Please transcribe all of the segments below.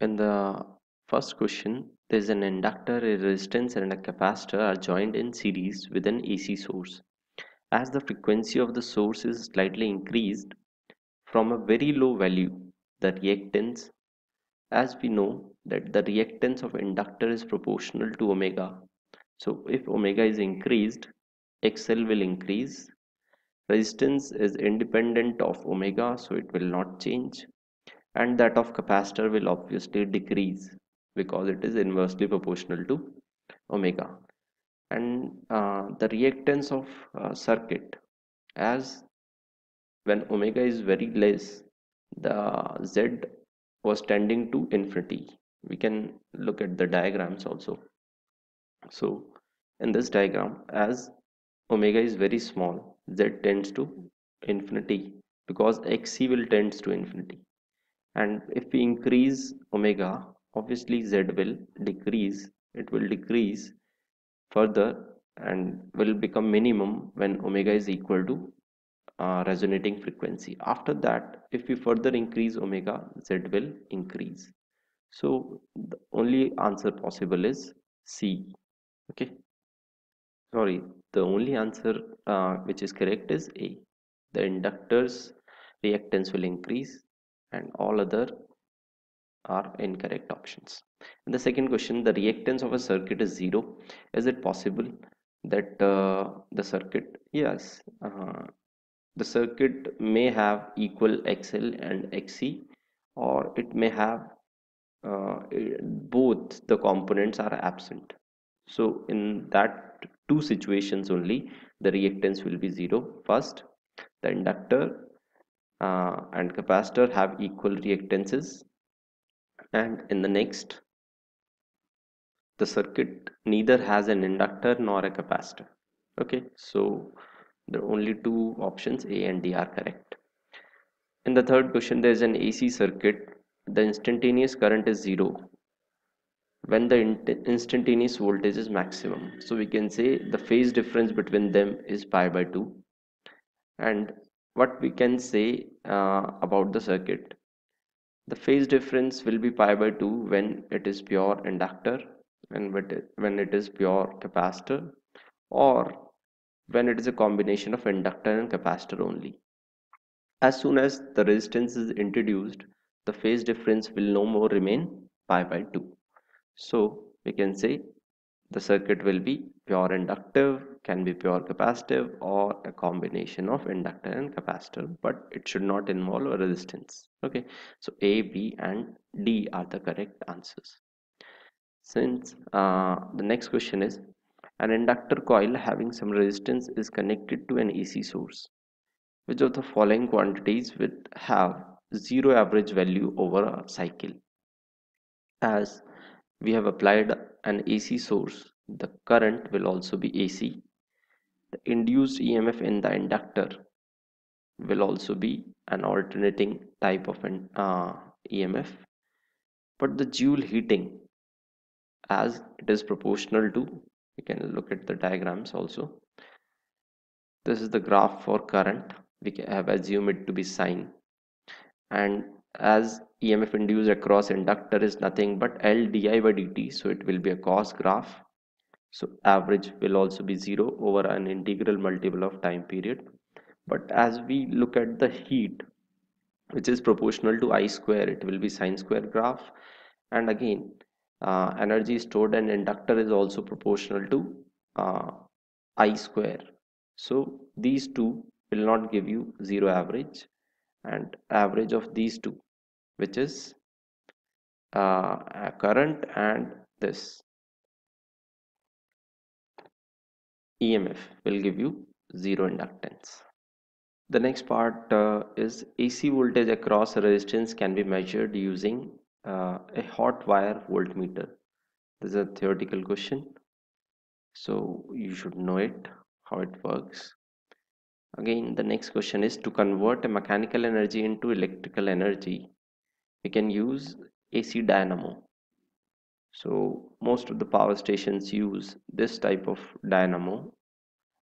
In the first question, there is an inductor, a resistance and a capacitor are joined in series with an AC source. As the frequency of the source is slightly increased from a very low value, the reactance, as we know that the reactance of inductor is proportional to omega. So if omega is increased, XL will increase. Resistance is independent of omega, so it will not change. And that of capacitor will obviously decrease because it is inversely proportional to omega. And the reactance of circuit, as when omega is very less, the Z was tending to infinity. We can look at the diagrams also. So in this diagram, as omega is very small, Z tends to infinity because XC will tends to infinity. And if we increase omega, obviously Z will decrease. It will decrease further and will become minimum when omega is equal to resonating frequency. After that, if we further increase omega, Z will increase. So the only answer possible is C. Okay, sorry, the only answer which is correct is A. The inductor's reactance will increase, and all other are incorrect options. In the second question, the reactance of a circuit is zero. Is it possible that the circuit, yes, the circuit may have equal XL and XC, or it may have both the components are absent. So in that two situations only, the reactance will be zero. First, the inductor and capacitor have equal reactances, and in the next, the circuit neither has an inductor nor a capacitor. Okay, so the only two options A and D are correct. In the third question, there is an AC circuit. The instantaneous current is zero when the instantaneous voltage is maximum. So we can say the phase difference between them is π/2. And what we can say about the circuit, the phase difference will be π/2 when it is pure inductor and when it is pure capacitor, or when it is a combination of inductor and capacitor only. As soon as the resistance is introduced, the phase difference will no more remain π/2. So we can say the circuit will be pure inductive, can be pure capacitive, or a combination of inductor and capacitor, but it should not involve a resistance. Okay, so A, B and D are the correct answers. Since the next question is, an inductor coil having some resistance is connected to an AC source. Which of the following quantities would have zero average value over a cycle? As we have applied an AC source, the current will also be AC. The induced EMF in the inductor will also be an alternating type of an EMF, but the Joule heating, as it is proportional to, we can look at the diagrams also. This is the graph for current. We have assumed it to be sine, and as EMF induced across inductor is nothing but L di/dt, so it will be a cos graph. So average will also be zero over an integral multiple of time period. But as we look at the heat, which is proportional to I square, it will be sine square graph. And again, energy stored in inductor is also proportional to I square. So these two will not give you zero average, and average of these two, which is current and this EMF, will give you zero inductance. The next part is AC voltage across a resistance can be measured using a hot wire voltmeter. This is a theoretical question, so you should know it, how it works. Again, the next question is, to convert a mechanical energy into electrical energy, we can use AC dynamo. So most of the power stations use this type of dynamo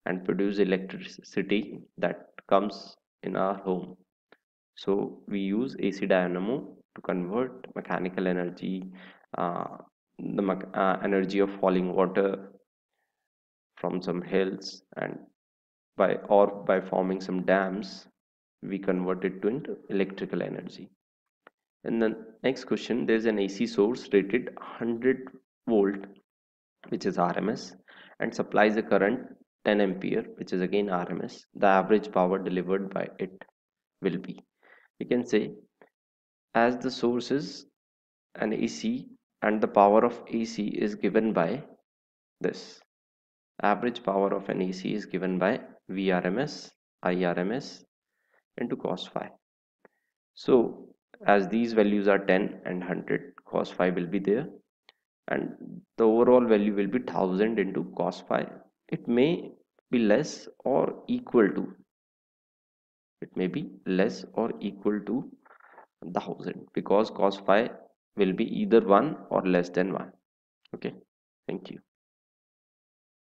and produce electricity that comes in our home. So we use AC dynamo to convert mechanical energy, energy of falling water from some hills, and by forming some dams, we convert it into electrical energy. And the next question, there is an AC source rated 100 volt, which is RMS, and supplies a current 10 ampere, which is again RMS. The average power delivered by it will be, we can say, as the source is an AC and the power of AC is given by this. Average power of an AC is given by Vrms, Irms into cos phi. So as these values are 10 and 100, cos phi will be there, and the overall value will be 1000 into cos phi. It may be less or equal to, it may be less or equal to 1000, because cos phi will be either 1 or less than 1. Okay, thank you.